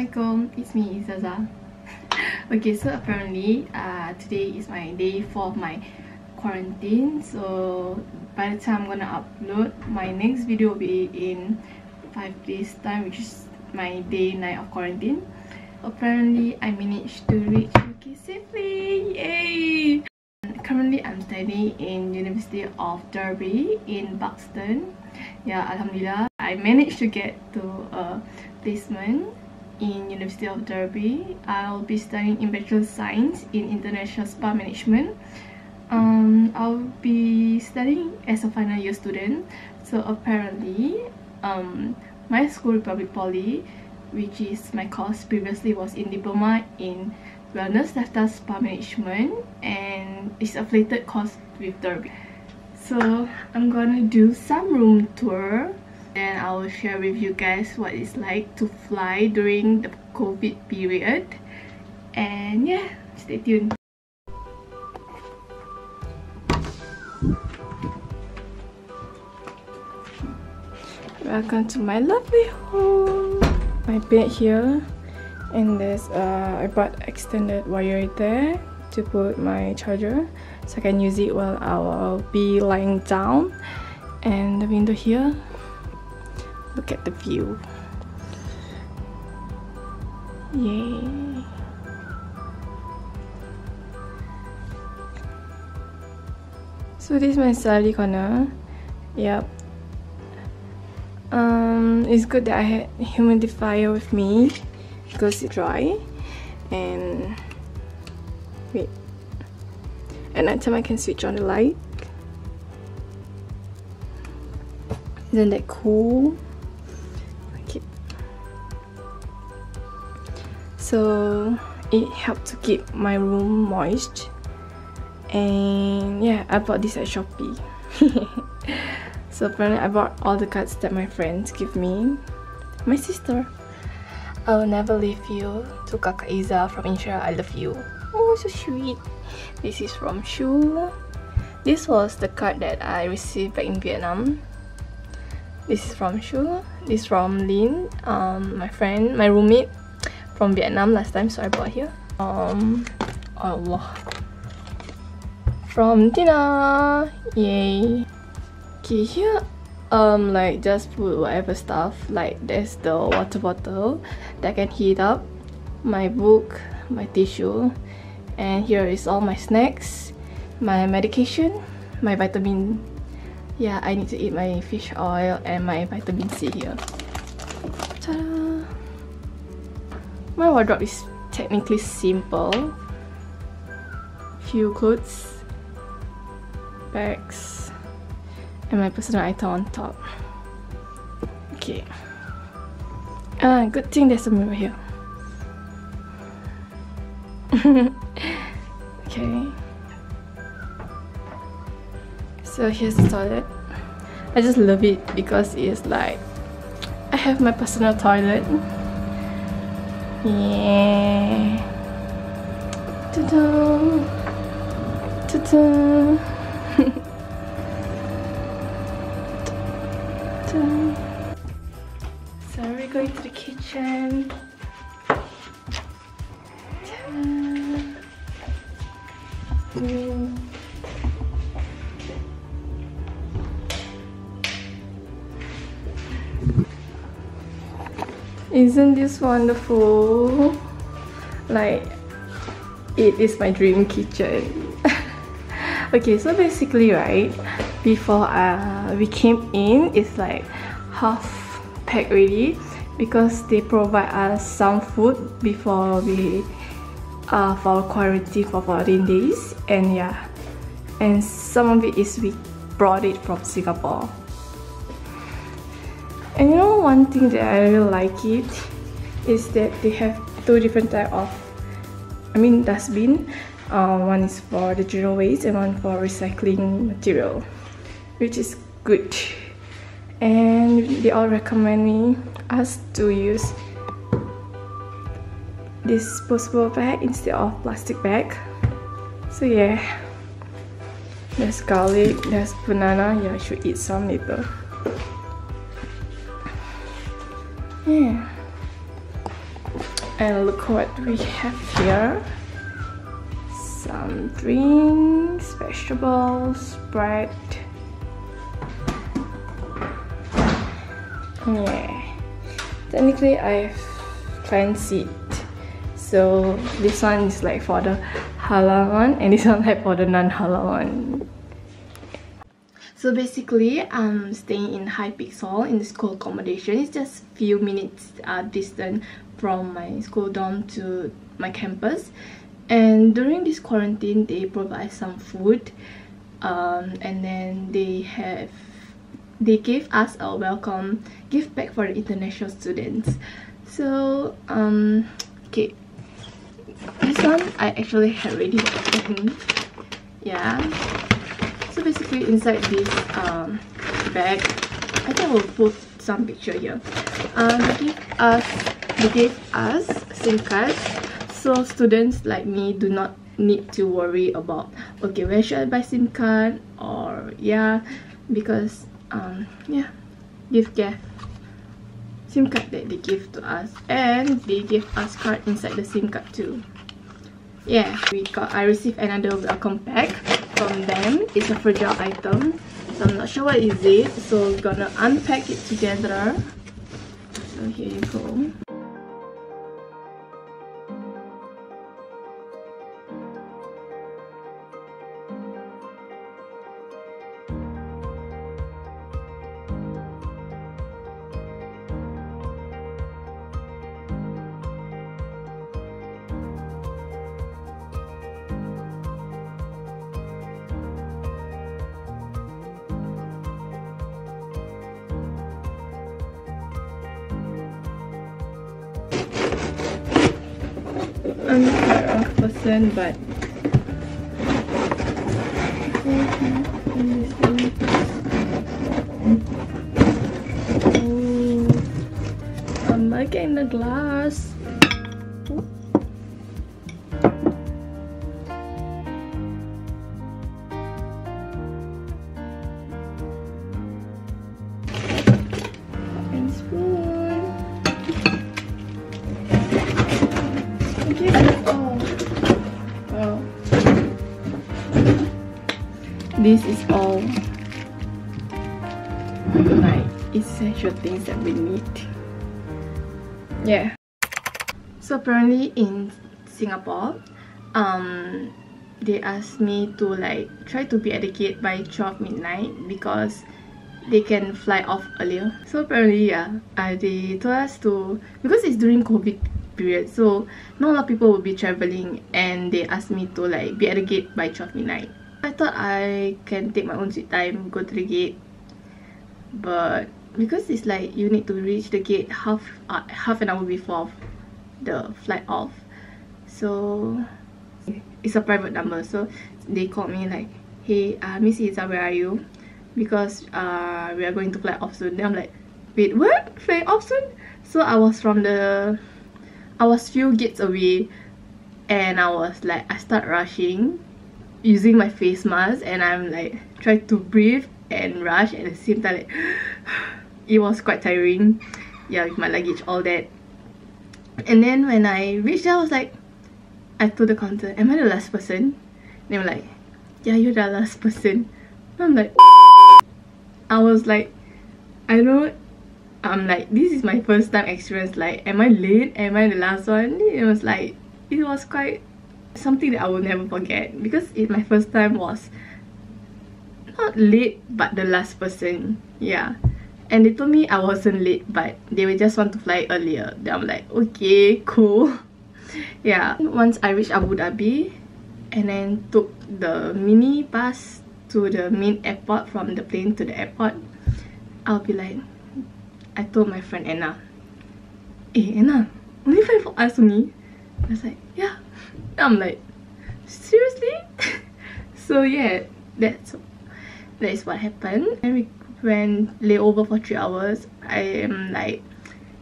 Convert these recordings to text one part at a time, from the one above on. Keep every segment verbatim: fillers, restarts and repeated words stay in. Assalamualaikum, it's me, Zaza. Okay, so apparently uh, today is my day four of my quarantine. So by the time I'm gonna upload, my next video will be in five days time, which is my day nine of quarantine. Apparently I managed to reach U K safely, yay! And currently I'm studying in University of Derby in Buxton. Yeah, Alhamdulilah, I managed to get to a placement in University of Derby. I'll be studying in Bachelor of Science in International Spa Management. Um, I'll be studying as a final year student. So apparently, um, my school, Republic Poly, which is my course, previously was in Diploma in Wellness Lifestyle Spa Management, and it's affiliated course with Derby. So I'm gonna do some room tour, and I will share with you guys what it's like to fly during the COVID period. And yeah, stay tuned. Welcome to my lovely home. My bed here, and there's uh, I bought extended wire there to put my charger, so I can use it while I'll be lying down. And the window here. Look at the view. Yay. So this is my study corner. Yep. Um, it's good that I had humidifier with me because it's dry. And wait. At night time I can switch on the light. Isn't that cool? Okay. So it helped to keep my room moist, and yeah, I bought this at Shopee. So apparently I bought all the cards that my friends give me. My sister, I will never leave you, to Kaka Iza from Insha, I love you. Oh, so sweet. This is from Shu. This was the card that I received back in Vietnam. This is from Shu. This is from Lin, um, my friend, my roommate from Vietnam last time, so I bought here. Um, Allah. From Tina, yay. Okay, here, um, like just put whatever stuff. Like there's the water bottle that I can heat up, my book, my tissue, and here is all my snacks, my medication, my vitamin. Yeah, I need to eat my fish oil and my vitamin C here. Ta-da! My wardrobe is technically simple. Few clothes, bags, and my personal item on top. Okay. Ah, good thing there's a mirror here. Okay. So here's the toilet. I just love it because it's like I have my personal toilet. Yeah. Ta-da. Ta-da. Ta-da. So we're going to the kitchen. Ta-da. Ooh. Isn't this wonderful? Like, it is my dream kitchen. Okay, so basically, right, before uh, we came in, it's like half packed already because they provide us some food before we uh, for quarantine for fourteen days, and yeah, and some of it is we brought it from Singapore. And you know, one thing that I really like it is that they have two different type of, I mean, dustbin. Uh, one is for the general waste and one for recycling material, which is good. And they all recommend me us to use disposable bag instead of plastic bag. So yeah, there's garlic, there's banana. Yeah, I should eat some later. Yeah. And look what we have here. Some drinks, vegetables, bread. Yeah. Technically, I've cleansed it. So this one is like for the halal one, and this one like for the non-halal one. So basically, I'm staying in High Peaks Hall in the school accommodation. It's just few minutes uh, distant from my school dorm to my campus. And during this quarantine, they provide some food, um, and then they have they gave us a welcome gift bag for the international students. So um, okay, this one I actually had already opened. Yeah. So basically, inside this um, bag, I think I will put some picture here. Um, they gave us, they gave us SIM cards, so students like me do not need to worry about okay, where should I buy SIM card or yeah, because um yeah, gift gave SIM card that they give to us, and they gave us card inside the SIM card too. Yeah, we got. I received another welcome pack from them. It's a fragile item, so I'm not sure what is it. So we're gonna unpack it together. So here you go. I'm not a rock person, but oh, I'm making the glass. This is all like essential things that we need. Yeah. So apparently in Singapore, um, they asked me to like try to be at the gate by twelve midnight because they can fly off earlier. So apparently, yeah, uh, they told us to, because it's during COVID period, so not a lot of people will be traveling, and they asked me to like be at the gate by twelve midnight. I thought I can take my own sweet time, go to the gate, but because it's like you need to reach the gate half uh, half an hour before the flight off, so it's a private number. So they called me like, "Hey, uh, Miss Iza, where are you? Because uh, we are going to fly off soon." Then I'm like, "Wait, what? Fly off soon?" So I was from the, I was few gates away, and I was like, I start rushing, using my face mask, and I'm like trying to breathe and rush at the same time. Like, it was quite tiring, yeah, with my luggage, all that. And then when I reached there, I was like, I told the counter, "Am I the last person?" They were like, "Yeah, you're the last person." And I'm like, I was like, I don't, I'm like, this is my first time experience. Like, am I late? Am I the last one? It was like, it was quite something that I will never forget, because it my first time was not late but the last person. Yeah, and they told me I wasn't late, but they would just want to fly earlier. Then I'm like, okay, cool. Yeah, once I reached Abu Dhabi, and then took the mini bus to the main airport, from the plane to the airport, I'll be like, I told my friend Anna, "Hey Anna, only fly for us only." I was like, "Yeah." I'm like, seriously? So yeah, that's that is what happened. And we went layover for three hours. I am like,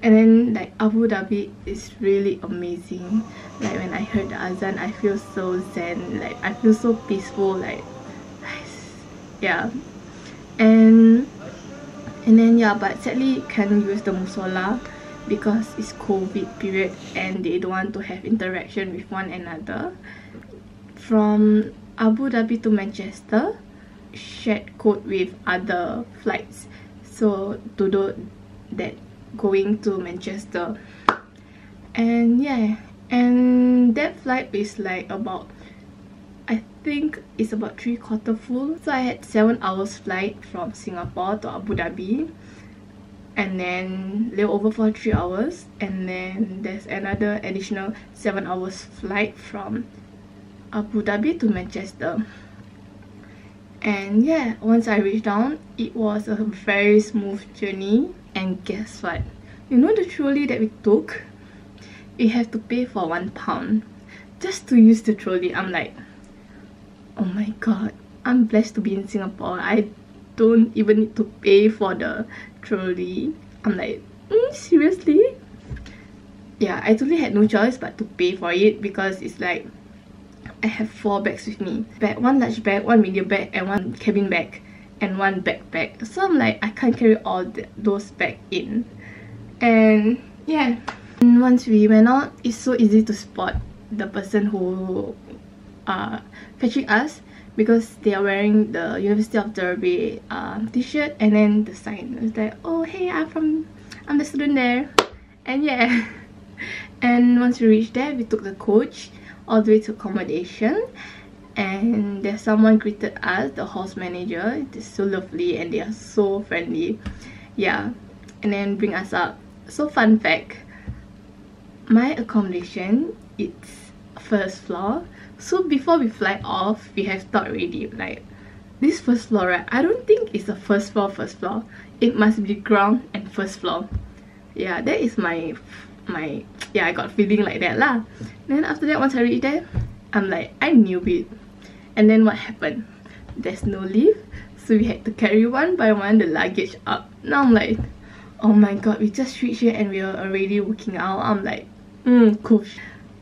and then like Abu Dhabi is really amazing. Like when I heard the azan, I feel so zen, like I feel so peaceful, like yeah. And and then yeah, but sadly can't use the musola because it's COVID period and they don't want to have interaction with one another. From Abu Dhabi to Manchester, shared code with other flights. So to do that, going to Manchester, and yeah, and that flight is like about, I think it's about three quarter full. So I had seven hours flight from Singapore to Abu Dhabi, and then layover for three hours, and then there's another additional seven hours flight from Abu Dhabi to Manchester. And yeah, once I reached down, it was a very smooth journey. And guess what? You know the trolley that we took? You have to pay for one pound just to use the trolley. I'm like, oh my god, I'm blessed to be in Singapore. I don't even need to pay for the trolley. I'm like, mm, seriously? Yeah, I totally had no choice but to pay for it because it's like, I have four bags with me. Bag, one large bag, one medium bag, and one cabin bag, and one backpack. So I'm like, I can't carry all the, those bags in. And yeah, and once we went out, it's so easy to spot the person who are uh, fetching us because they are wearing the University of Derby uh, t-shirt and then the sign. It's like, oh hey, I'm from, I'm the student there. And yeah, and once we reached there, we took the coach all the way to accommodation, and there's someone greeted us, the house manager. It is so lovely and they are so friendly. Yeah, and then bring us up. So fun fact, my accommodation, it's first floor. So before we fly off, we have thought already, like, this first floor, right? I don't think it's a first floor first floor. It must be ground and first floor. Yeah, that is my my yeah, I got feeling like that lah. Then after that, once I reached there, I'm like, I knew it. And then what happened? There's no lift, so we had to carry one by one the luggage up. Now I'm like, oh my god, we just reached here and we are already working out. I'm like, mm, cool.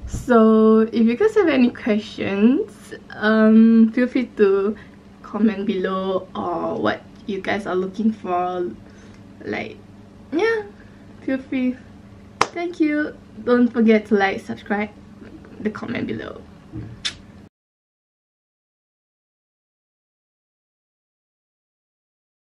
So if you guys have any questions, um feel free to comment below, or what you guys are looking for, like, yeah, feel free. Thank you. Don't forget to like, subscribe, the comment below.